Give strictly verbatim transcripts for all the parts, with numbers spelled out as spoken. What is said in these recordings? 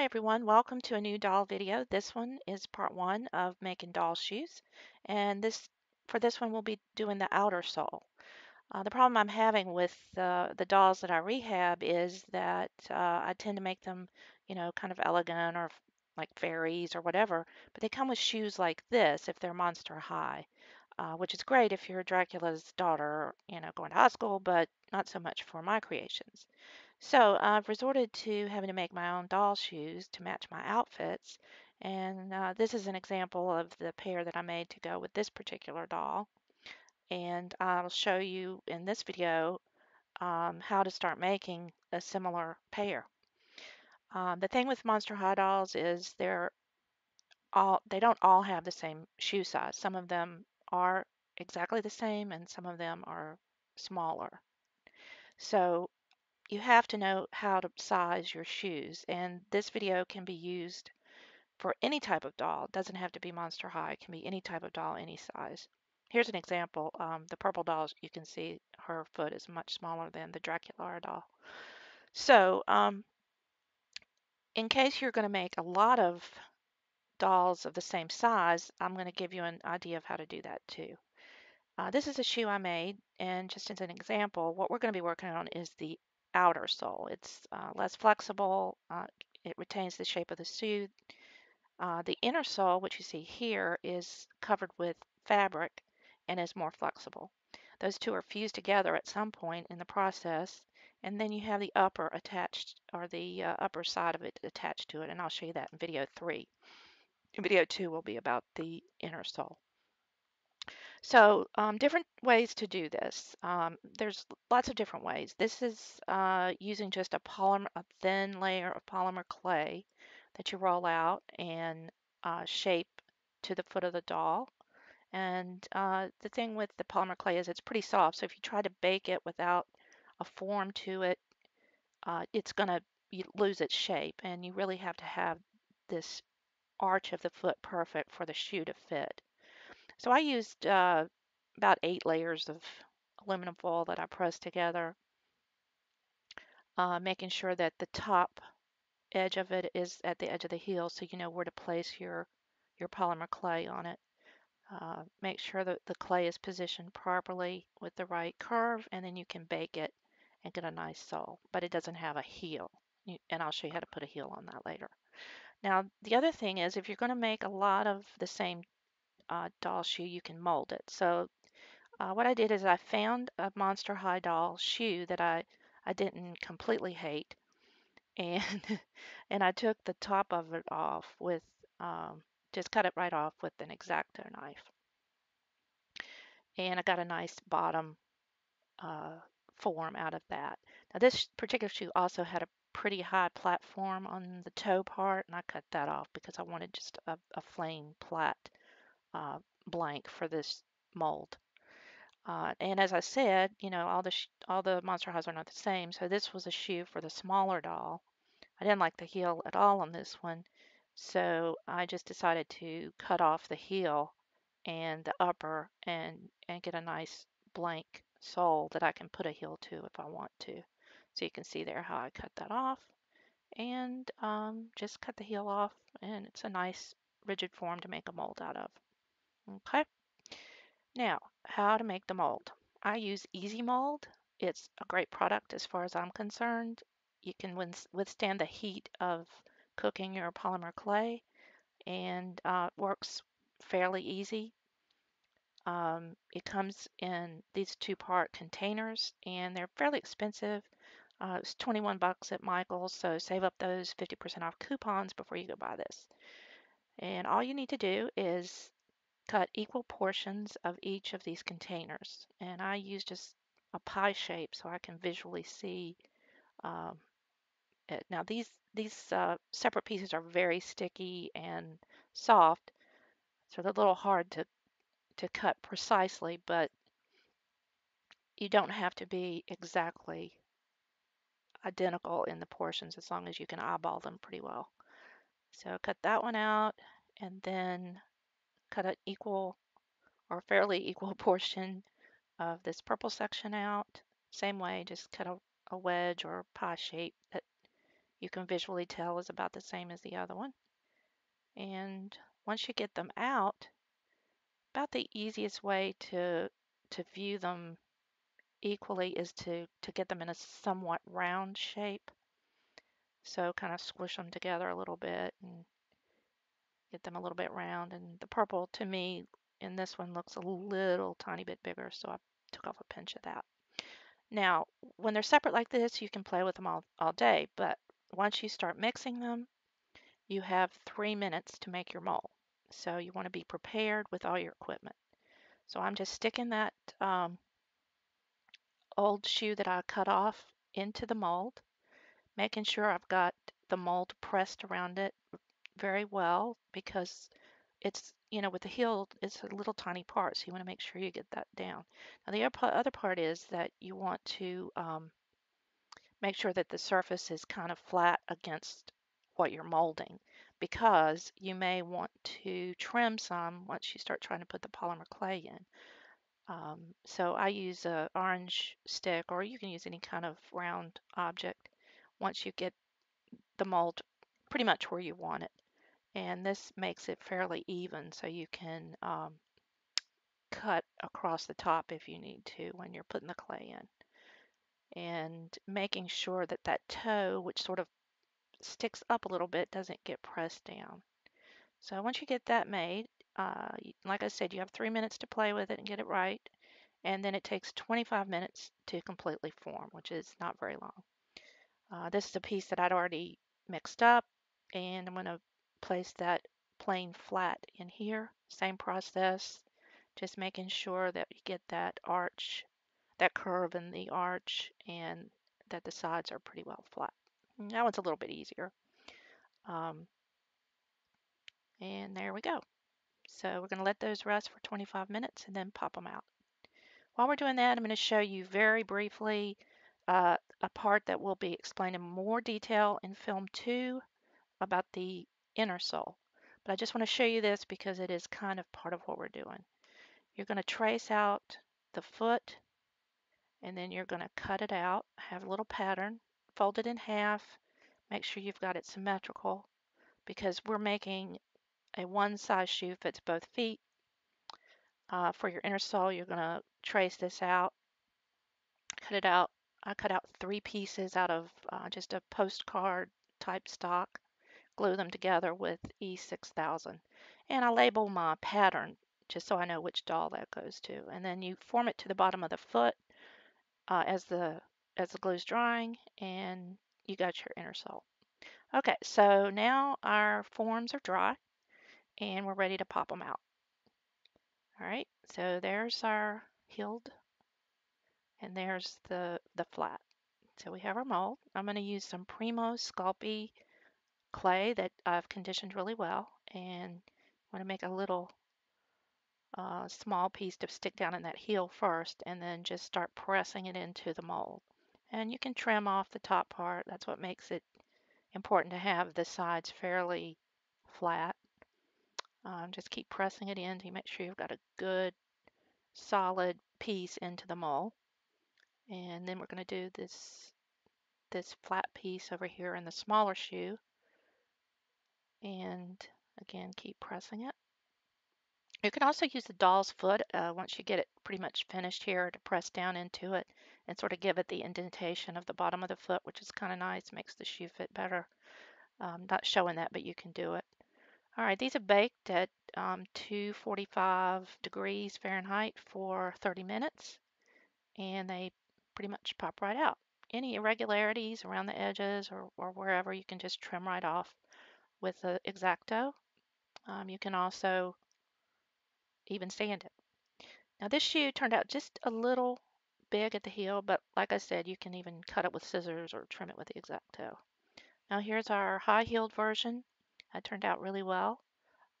Hi everyone, welcome to a new doll video. This one is part one of making doll shoes, and this for this one we'll be doing the outer sole. Uh, the problem I'm having with uh, the dolls that I rehab is that uh, I tend to make them, you know, kind of elegant or like fairies or whatever, but they come with shoes like this if they're Monster High, uh, which is great if you're Dracula's daughter, you know, going to high school, but not so much for my creations. So uh, I've resorted to having to make my own doll shoes to match my outfits, and uh, this is an example of the pair that I made to go with this particular doll. And I'll show you in this video um, how to start making a similar pair. Um, the thing with Monster High dolls is they're all they don't all have the same shoe size. Some of them are exactly the same, and some of them are smaller. So you have to know how to size your shoes, and this video can be used for any type of doll. It doesn't have to be Monster High. It can be any type of doll, any size. Here's an example. Um, the purple doll, you can see her foot is much smaller than the Draculaura doll. So um, in case you're going to make a lot of dolls of the same size, I'm going to give you an idea of how to do that too. Uh, this is a shoe I made, and just as an example, what we're going to be working on is the outer sole. It's uh, less flexible, uh, it retains the shape of the shoe. Uh, the inner sole, which you see here, is covered with fabric and is more flexible. Those two are fused together at some point in the process, and then you have the upper attached, or the uh, upper side of it attached to it, and I'll show you that in video three. Video two will be about the inner sole. So um, different ways to do this. Um, there's lots of different ways. This is uh, using just a polymer, a thin layer of polymer clay that you roll out and uh, shape to the foot of the doll. And uh, the thing with the polymer clay is it's pretty soft, so if you try to bake it without a form to it, uh, it's going to lose its shape, and you really have to have this arch of the foot perfect for the shoe to fit. So I used uh, about eight layers of aluminum foil that I pressed together, uh, making sure that the top edge of it is at the edge of the heel, so you know where to place your, your polymer clay on it. Uh, make sure that the clay is positioned properly with the right curve, and then you can bake it and get a nice sole, but it doesn't have a heel, you, and I'll show you how to put a heel on that later. Now, the other thing is, if you're going to make a lot of the same Uh, doll shoe, you can mold it. So uh, what I did is I found a Monster High doll shoe that I, I didn't completely hate, and and I took the top of it off with um, just cut it right off with an X-Acto knife, and I got a nice bottom uh, form out of that. Now, this particular shoe also had a pretty high platform on the toe part, and I cut that off because I wanted just a, a plain plat Uh, blank for this mold. Uh, and as I said, you know, all the sh all the Monster Highs are not the same, so this was a shoe for the smaller doll. I didn't like the heel at all on this one, so I just decided to cut off the heel and the upper and, and get a nice blank sole that I can put a heel to if I want to. So you can see there how I cut that off, and um, just cut the heel off, and it's a nice rigid form to make a mold out of. Okay, now how to make the mold. I use Easy Mold. It's a great product as far as I'm concerned. You can withstand the heat of cooking your polymer clay, and uh, works fairly easy. Um, it comes in these two-part containers, and they're fairly expensive. Uh, it's twenty-one bucks at Michael's, so save up those fifty percent off coupons before you go buy this. And all you need to do is cut equal portions of each of these containers, and I use just a pie shape so I can visually see um, it. Now these these uh, separate pieces are very sticky and soft, so they're a little hard to to cut precisely, but you don't have to be exactly identical in the portions as long as you can eyeball them pretty well. So cut that one out, and then cut an equal or fairly equal portion of this purple section out. Same way, just cut a, a wedge or pie shape that you can visually tell is about the same as the other one. And once you get them out, about the easiest way to to view them equally is to, to get them in a somewhat round shape. So kind of squish them together a little bit and get them a little bit round. And the purple, to me, in this one looks a little tiny bit bigger, so I took off a pinch of that. Now, when they're separate like this, you can play with them all, all day, but once you start mixing them, you have three minutes to make your mold. So you want to be prepared with all your equipment. So I'm just sticking that um, old shoe that I cut off into the mold, making sure I've got the mold pressed around it very well, because it's, you know, with the heel, it's a little tiny part, so you want to make sure you get that down. Now, the other part is that you want to um, make sure that the surface is kind of flat against what you're molding, because you may want to trim some once you start trying to put the polymer clay in. Um, so I use an orange stick, or you can use any kind of round object once you get the mold pretty much where you want it. And this makes it fairly even, so you can um, cut across the top if you need to when you're putting the clay in. And making sure that that toe, which sort of sticks up a little bit, doesn't get pressed down. So once you get that made, uh, like I said, you have three minutes to play with it and get it right. And then it takes twenty-five minutes to completely form, which is not very long. Uh, this is a piece that I'd already mixed up, and I'm going to place that plain flat in here. Same process, just making sure that you get that arch, that curve in the arch, and that the sides are pretty well flat. Now it's a little bit easier. Um, and there we go. So we're going to let those rest for twenty-five minutes and then pop them out. While we're doing that, I'm going to show you very briefly uh, a part that will be explained in more detail in film two about the inner sole. But I just want to show you this because it is kind of part of what we're doing. You're going to trace out the foot, and then you're going to cut it out, have a little pattern, fold it in half, make sure you've got it symmetrical, because we're making a one-size shoe fits both feet. Uh, for your inner sole, you're going to trace this out, cut it out. I cut out three pieces out of uh, just a postcard type stock, glue them together with E six thousand. And I label my pattern just so I know which doll that goes to. And then you form it to the bottom of the foot uh, as the as the glue's drying, and you got your inner sole. Okay, so now our forms are dry, and we're ready to pop them out. All right, so there's our heeled, and there's the, the flat. So we have our mold. I'm going to use some Primo Sculpy clay that I've conditioned really well, and I want to make a little uh, small piece to stick down in that heel first, and then just start pressing it into the mold. And you can trim off the top part. That's what makes it important to have the sides fairly flat. Um, just keep pressing it in to make sure you've got a good solid piece into the mold. And then we're going to do this this flat piece over here in the smaller shoe. And again, keep pressing it. You can also use the doll's foot uh, once you get it pretty much finished here to press down into it and sort of give it the indentation of the bottom of the foot, which is kind of nice, makes the shoe fit better. Um, not showing that, but you can do it. All right, these are baked at um, two forty-five degrees Fahrenheit for thirty minutes, and they pretty much pop right out. Any irregularities around the edges or, or wherever, you can just trim right off with the X-Acto. Um, you can also even sand it. Now this shoe turned out just a little big at the heel, but like I said, you can even cut it with scissors or trim it with the X-Acto. Now here's our high-heeled version. That turned out really well.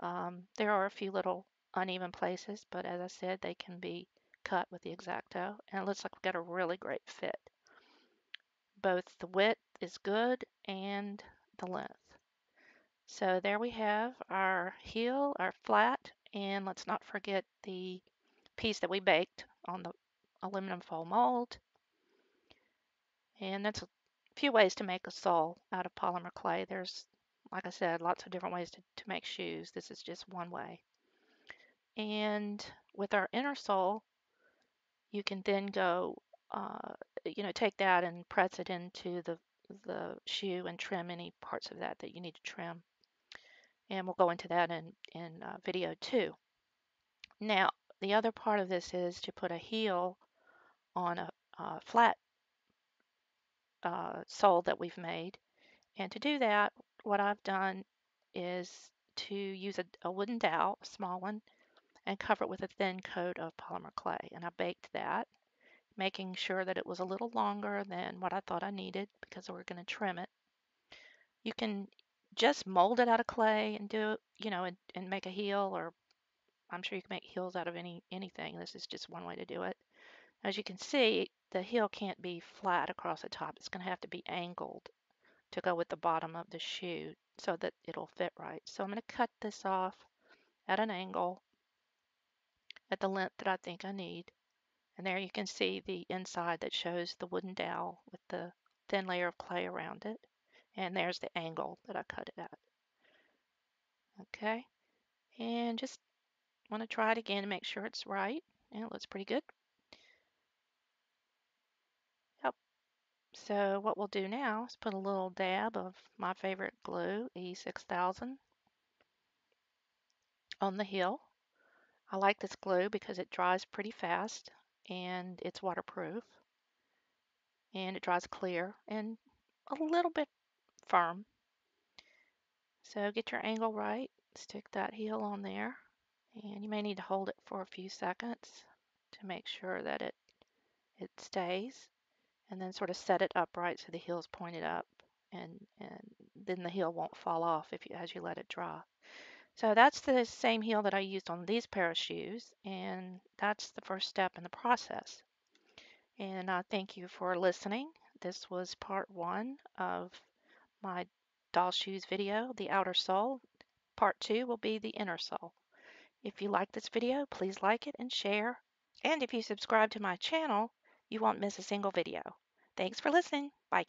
Um, there are a few little uneven places, but as I said, they can be cut with the X-Acto, and it looks like we've got a really great fit. Both the width is good and the length. So there we have our heel, our flat, and let's not forget the piece that we baked on the aluminum foil mold. And that's few ways to make a sole out of polymer clay. There's, like I said, lots of different ways to, to make shoes. This is just one way. And with our inner sole, you can then go, uh, you know, take that and press it into the, the shoe and trim any parts of that that you need to trim. And we'll go into that in, in uh, video two. Now, the other part of this is to put a heel on a, a flat uh, sole that we've made. And to do that, what I've done is to use a, a wooden dowel, a small one, and cover it with a thin coat of polymer clay. And I baked that, making sure that it was a little longer than what I thought I needed because we're going to trim it. You can just mold it out of clay and do it, you know, and, and make a heel, or I'm sure you can make heels out of any anything. This is just one way to do it. As you can see, the heel can't be flat across the top. It's going to have to be angled to go with the bottom of the shoe so that it'll fit right. So I'm going to cut this off at an angle at the length that I think I need. And there you can see the inside that shows the wooden dowel with the thin layer of clay around it. And there's the angle that I cut it at. Okay, and just want to try it again to make sure it's right. And it looks pretty good. Yep. So what we'll do now is put a little dab of my favorite glue, E six thousand, on the heel. I like this glue because it dries pretty fast and it's waterproof. And it dries clear and a little bit firm. So get your angle right, stick that heel on there, and you may need to hold it for a few seconds to make sure that it it stays, and then sort of set it upright so the heel's pointed up, and and then the heel won't fall off if you as you let it dry. So that's the same heel that I used on these pair of shoes, and that's the first step in the process. And I thank you for listening. This was part one of my doll shoes video, the outer sole. Part two will be the inner sole. If you like this video, please like it and share. And if you subscribe to my channel, you won't miss a single video. Thanks for listening. Bye.